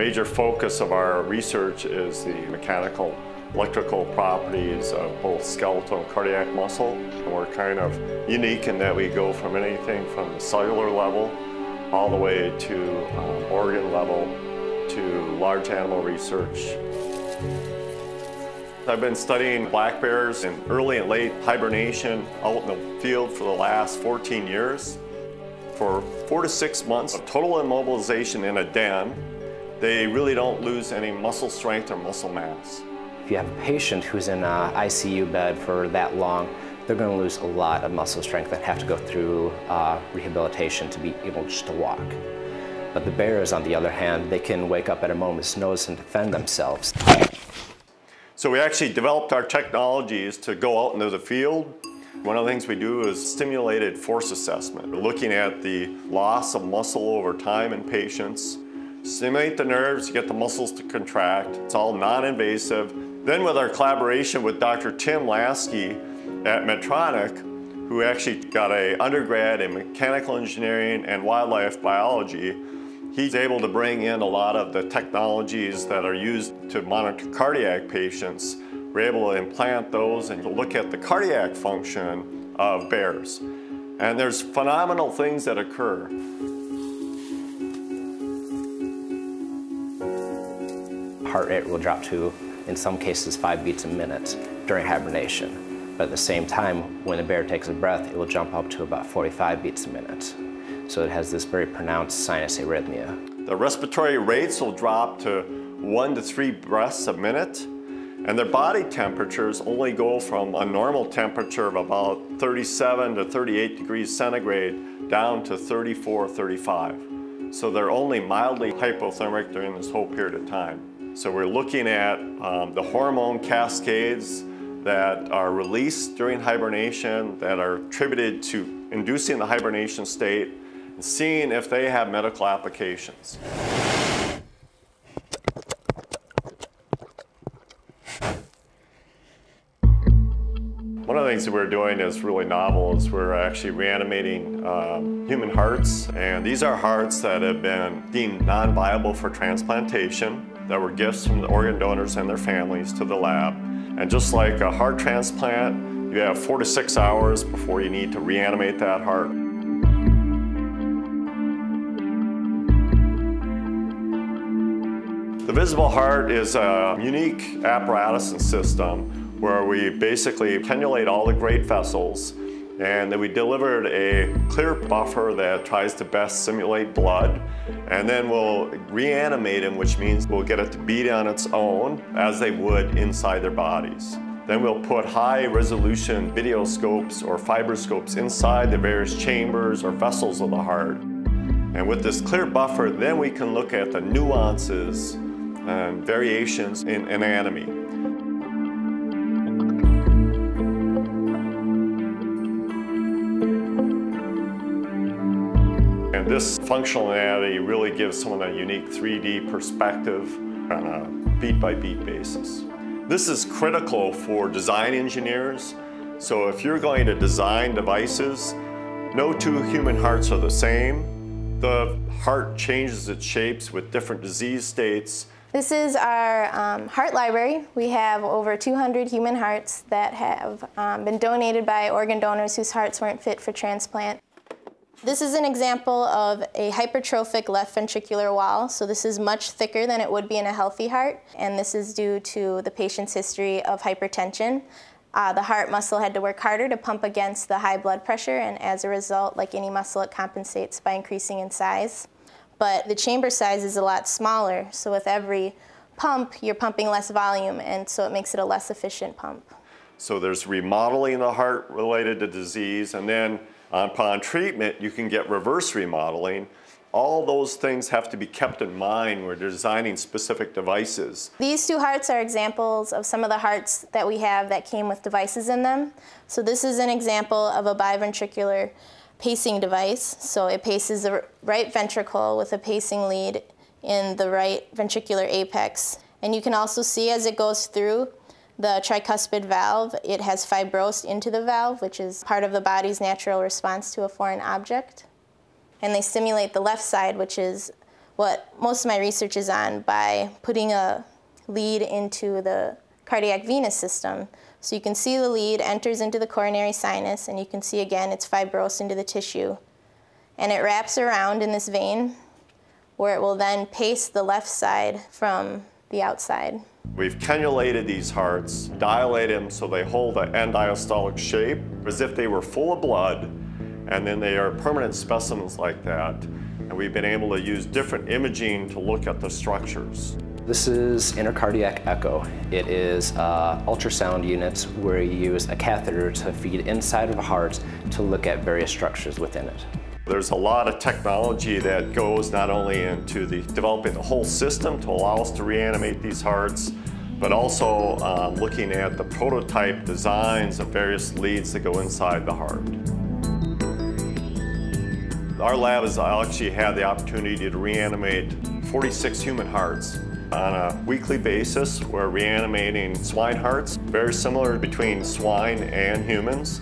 major focus of our research is the mechanical, electrical properties of both skeletal and cardiac muscle. We're kind of unique in that we go from anything from the cellular level all the way to organ level to large animal research. I've been studying black bears in early and late hibernation out in the field for the last 14 years. For 4 to 6 months of total immobilization in a den, they really don't lose any muscle strength or muscle mass. If you have a patient who's in an ICU bed for that long, they're going to lose a lot of muscle strength that have to go through rehabilitation to be able just to walk. But the bears, on the other hand, they can wake up at a moment's notice and defend themselves. So we actually developed our technologies to go out into the field. One of the things we do is stimulated force assessment. We're looking at the loss of muscle over time in patients. Stimulate the nerves, you get the muscles to contract. It's all non-invasive. Then with our collaboration with Dr. Tim Lasky at Medtronic, who actually got an undergrad in mechanical engineering and wildlife biology, he's able to bring in a lot of the technologies that are used to monitor cardiac patients. We're able to implant those and look at the cardiac function of bears. And there's phenomenal things that occur. Heart rate will drop to, in some cases, 5 beats a minute during hibernation. But at the same time, when a bear takes a breath, it will jump up to about 45 beats a minute. So it has this very pronounced sinus arrhythmia. The respiratory rates will drop to 1 to 3 breaths a minute, and their body temperatures only go from a normal temperature of about 37 to 38 degrees centigrade down to 34, 35. So they're only mildly hypothermic during this whole period of time. So we're looking at the hormone cascades that are released during hibernation that are attributed to inducing the hibernation state and seeing if they have medical applications. One of the things that we're doing is really novel is we're actually reanimating human hearts. And these are hearts that have been deemed non-viable for transplantation, that were gifts from the organ donors and their families to the lab. And just like a heart transplant, you have 4 to 6 hours before you need to reanimate that heart. The Visible Heart is a unique apparatus and system where we basically cannulate all the great vessels, and then we delivered a clear buffer that tries to best simulate blood, and then we'll reanimate them, which means we'll get it to beat on its own as they would inside their bodies. Then we'll put high resolution video scopes or fiber scopes inside the various chambers or vessels of the heart. And with this clear buffer, then we can look at the nuances and variations in anatomy. This functional anatomy really gives someone a unique 3D perspective on a beat-by-beat basis. This is critical for design engineers. So if you're going to design devices, no two human hearts are the same. The heart changes its shapes with different disease states. This is our heart library. We have over 200 human hearts that have been donated by organ donors whose hearts weren't fit for transplant. This is an example of a hypertrophic left ventricular wall. So this is much thicker than it would be in a healthy heart. And this is due to the patient's history of hypertension. The heart muscle had to work harder to pump against the high blood pressure. And as a result, like any muscle, it compensates by increasing in size. But the chamber size is a lot smaller. So with every pump, you're pumping less volume. And so it makes it a less efficient pump. So there's remodeling of the heart related to disease. And then upon treatment, you can get reverse remodeling. All those things have to be kept in mind when designing specific devices. These two hearts are examples of some of the hearts that we have that came with devices in them. So this is an example of a biventricular pacing device. So it paces the right ventricle with a pacing lead in the right ventricular apex. And you can also see as it goes through the tricuspid valve, it has fibrosed into the valve, which is part of the body's natural response to a foreign object. And they stimulate the left side, which is what most of my research is on by putting a lead into the cardiac venous system. So you can see the lead enters into the coronary sinus, and you can see again it's fibrosed into the tissue. And it wraps around in this vein, where it will then pace the left side from the outside. We've cannulated these hearts, dilated them so they hold an end-diastolic shape, as if they were full of blood, and then they are permanent specimens like that. And we've been able to use different imaging to look at the structures. This is intercardiac echo. It is ultrasound units where you use a catheter to feed inside of a heart to look at various structures within it. There's a lot of technology that goes not only into developing the whole system to allow us to reanimate these hearts, but also looking at the prototype designs of various leads that go inside the heart. Our lab has actually had the opportunity to reanimate 46 human hearts on a weekly basis. We're reanimating swine hearts, very similar between swine and humans.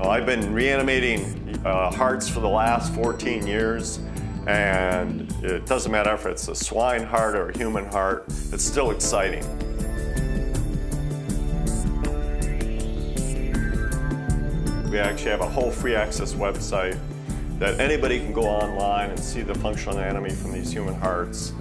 I've been reanimating hearts for the last 14 years, and it doesn't matter if it's a swine heart or a human heart, it's still exciting. We actually have a whole free access website that anybody can go online and see the functional anatomy from these human hearts.